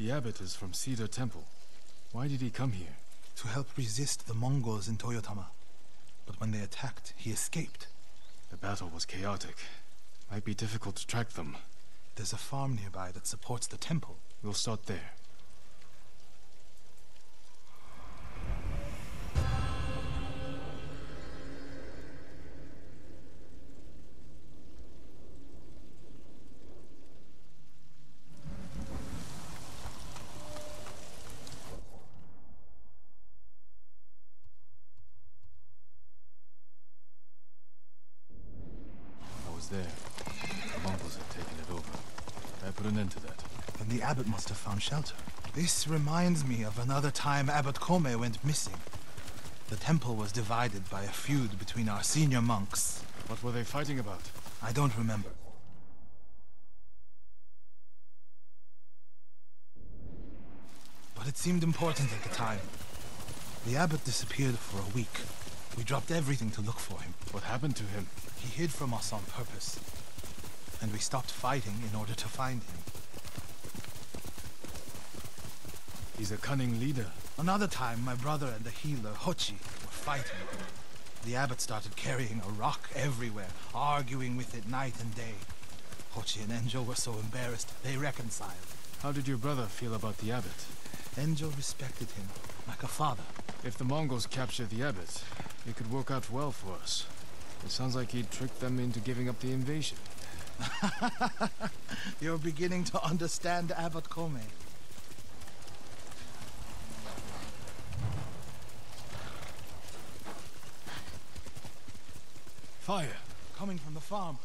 The abbot is from Cedar Temple. Why did he come here? To help resist the Mongols in Toyotama. But when they attacked, he escaped. The battle was chaotic. Might be difficult to track them. There's a farm nearby that supports the temple. We'll start there. Abbot must have found shelter. This reminds me of another time Abbot Kome went missing. The temple was divided by a feud between our senior monks. What were they fighting about? I don't remember. But it seemed important at the time. The abbot disappeared for a week. We dropped everything to look for him. What happened to him? He hid from us on purpose. And we stopped fighting in order to find him. He's a cunning leader. Another time, my brother and the healer, Hoichi, were fighting. The abbot started carrying a rock everywhere, arguing with it night and day. Hoichi and Enjo were so embarrassed, they reconciled. How did your brother feel about the abbot? Enjo respected him, like a father. If the Mongols capture the abbot, it could work out well for us. It sounds like he tricked them into giving up the invasion. You're beginning to understand Abbot Kome. Fire! Coming from the farm.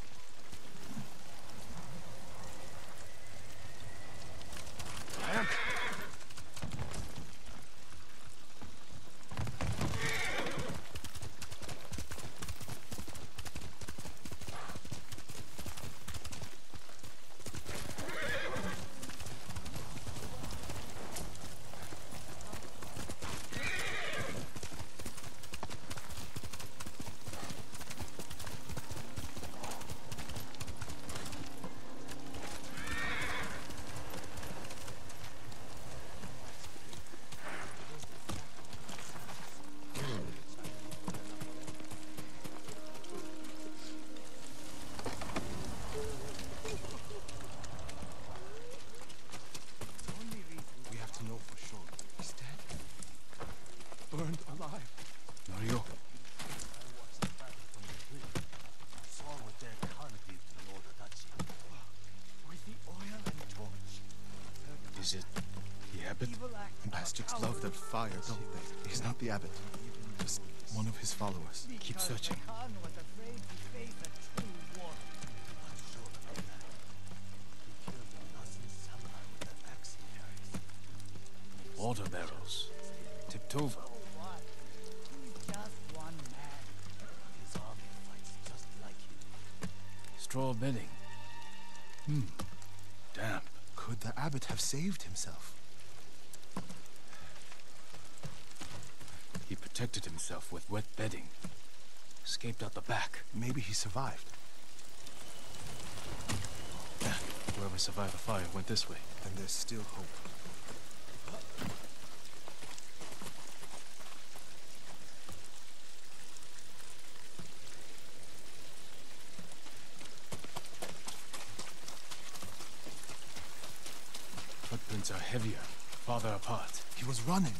Back. Love that fire, don't they? He's not the abbot. Just one of his followers. Keep searching. Water barrels. Tipped over. Straw bedding. Damn. Could the abbot have saved himself? Protected himself with wet bedding. Escaped out the back. Maybe he survived. Whoever survived the fire went this way. And there's still hope. Footprints are heavier, farther apart. He was running.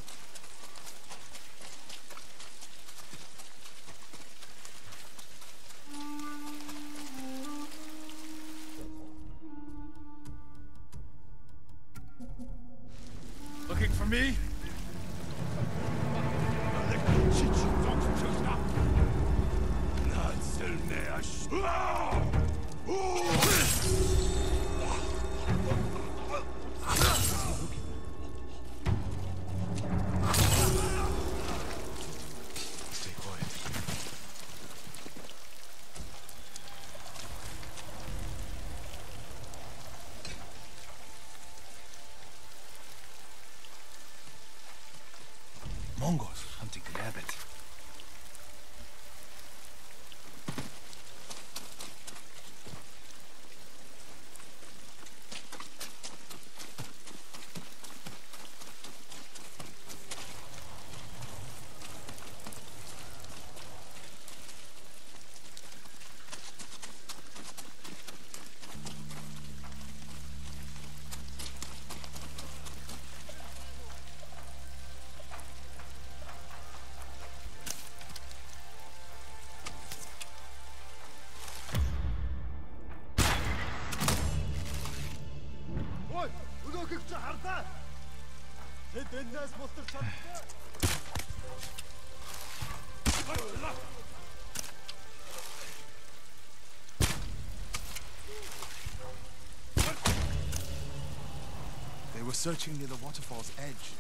They were searching near the waterfall's edge.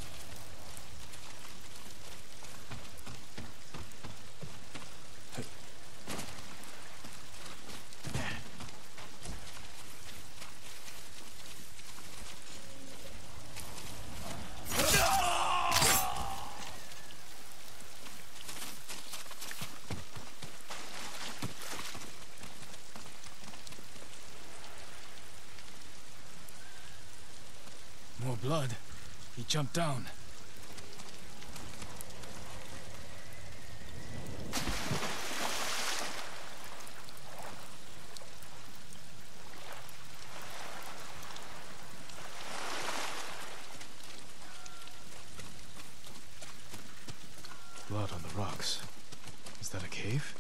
Blood. He jumped down. Blood on the rocks. Is that a cave?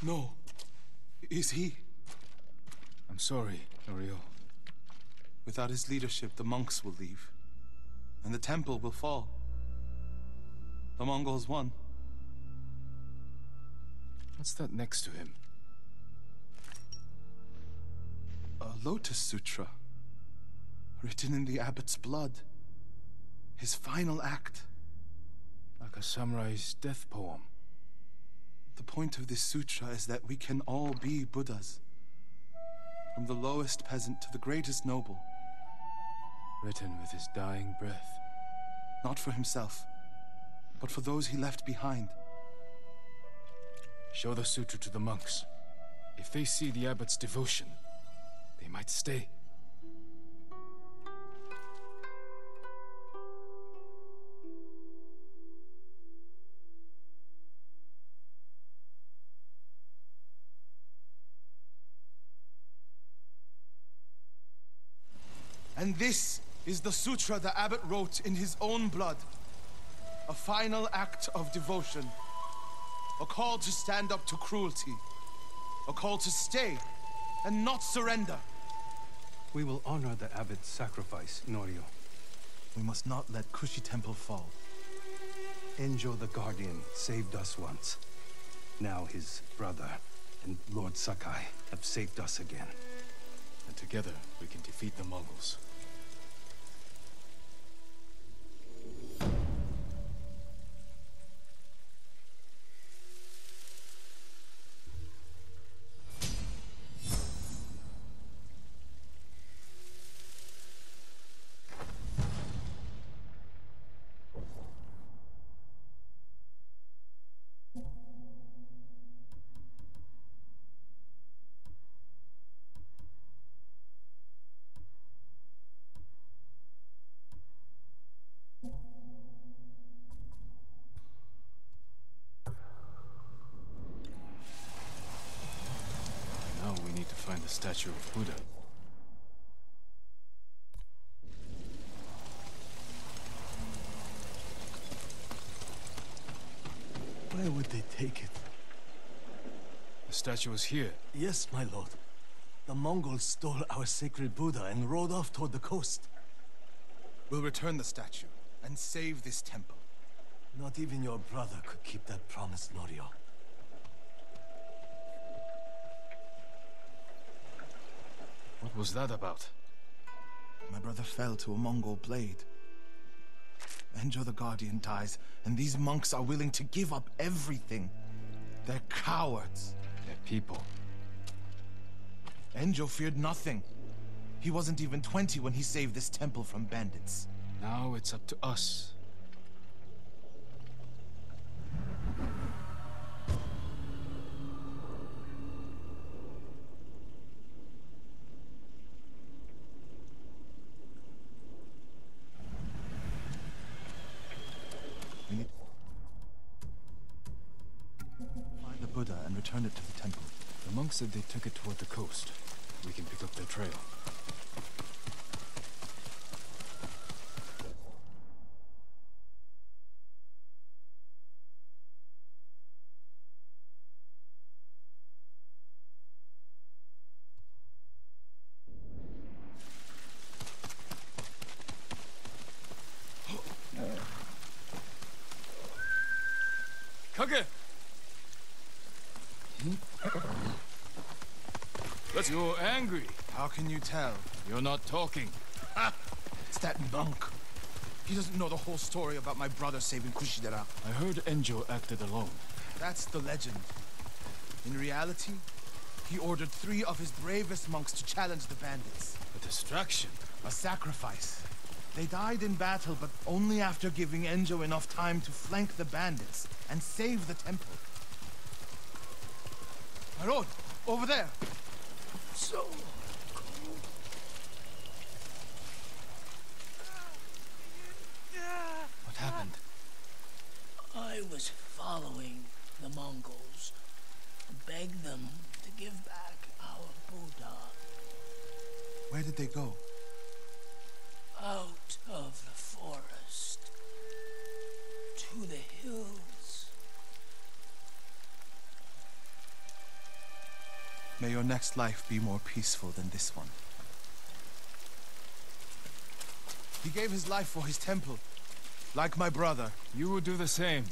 No. Is he? I'm sorry, Oriol. Without his leadership, the monks will leave. And the temple will fall. The Mongols won. What's that next to him? A Lotus Sutra. Written in the abbot's blood. His final act. Like a samurai's death poem. The point of this sutra is that we can all be Buddhas, from the lowest peasant to the greatest noble. Written with his dying breath. Not for himself, but for those he left behind. Show the sutra to the monks. If they see the abbot's devotion, they might stay. And this is the sutra the abbot wrote in his own blood. A final act of devotion. A call to stand up to cruelty. A call to stay and not surrender. We will honor the abbot's sacrifice, Norio. We must not let Kushi Temple fall. Enjo the Guardian saved us once. Now his brother and Lord Sakai have saved us again. And together we can defeat the Mongols. Statue of Buddha. Where would they take it? The statue is here. Yes, my lord. The Mongols stole our sacred Buddha and rode off toward the coast. We'll return the statue and save this temple. Not even your brother could keep that promise, Norio. What was that about? My brother fell to a Mongol blade. Enjo the Guardian dies, and these monks are willing to give up everything. They're cowards. They're people. Enjo feared nothing. He wasn't even 20 when he saved this temple from bandits. Now it's up to us. Return it to the temple. The monks said they took it toward the coast. We can pick up their trail. Yes. You're angry. How can you tell? You're not talking. Ah, it's that monk. He doesn't know the whole story about my brother saving Kushidera. I heard Enjo acted alone. That's the legend. In reality, he ordered 3 of his bravest monks to challenge the bandits. A distraction? A sacrifice. They died in battle, but only after giving Enjo enough time to flank the bandits and save the temple. Narod, over there! So cool. What happened? I was following the Mongols and begged them to give back our Buddha. Where did they go? Out of the forest, to the hills. May your next life be more peaceful than this one. He gave his life for his temple. Like my brother, you will do the same.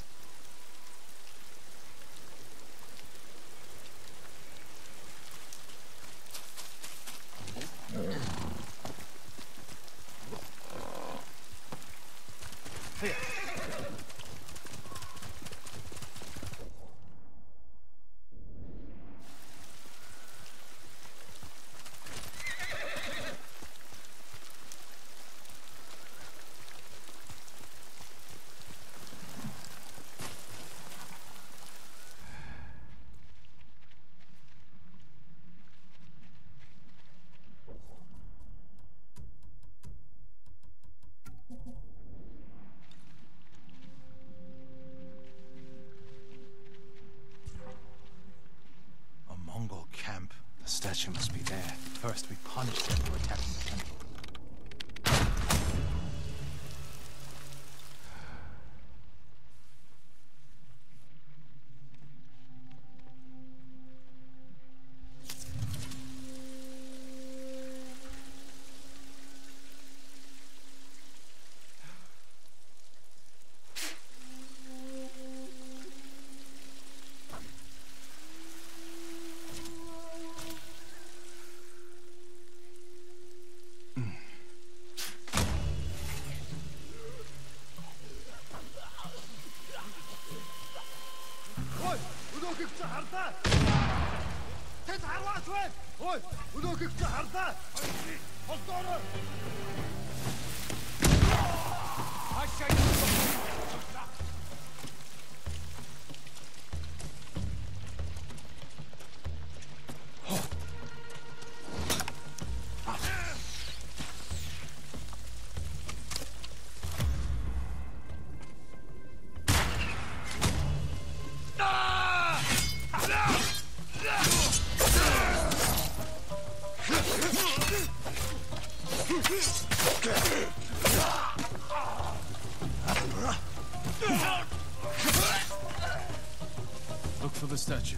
Statue.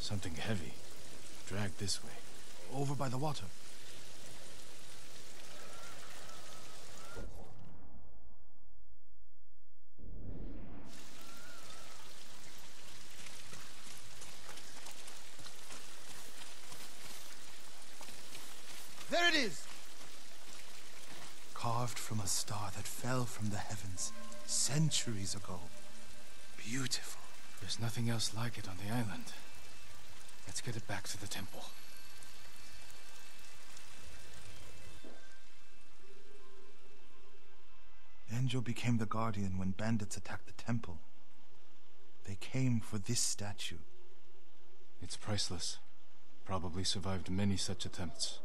Something heavy, dragged this way. Over by the water. carved from a star that fell from the heavens centuries ago. Beautiful. There's nothing else like it on the island. Let's get it back to the temple. Enjo became the guardian when bandits attacked the temple. They came for this statue. It's priceless. Probably survived many such attempts.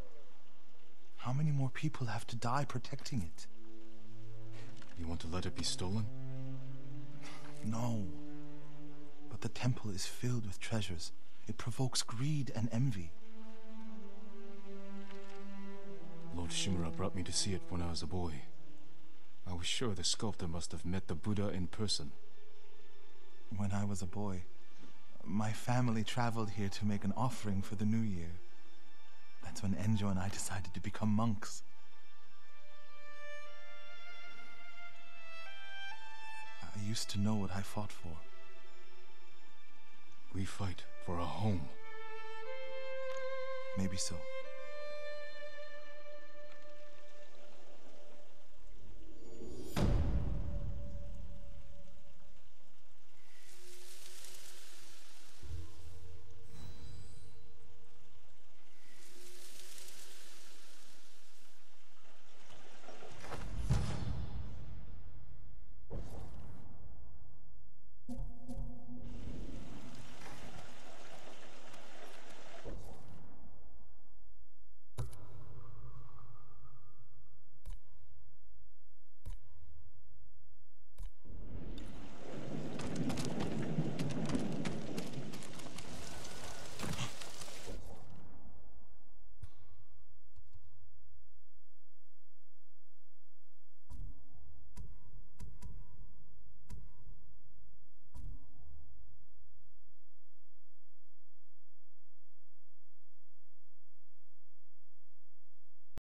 How many more people have to die protecting it? You want to let it be stolen? No. But the temple is filled with treasures. It provokes greed and envy. Lord Shimura brought me to see it when I was a boy. I was sure the sculptor must have met the Buddha in person. When I was a boy, my family traveled here to make an offering for the new year. That's when Enjo and I decided to become monks. I used to know what I fought for. We fight for a home. Maybe so.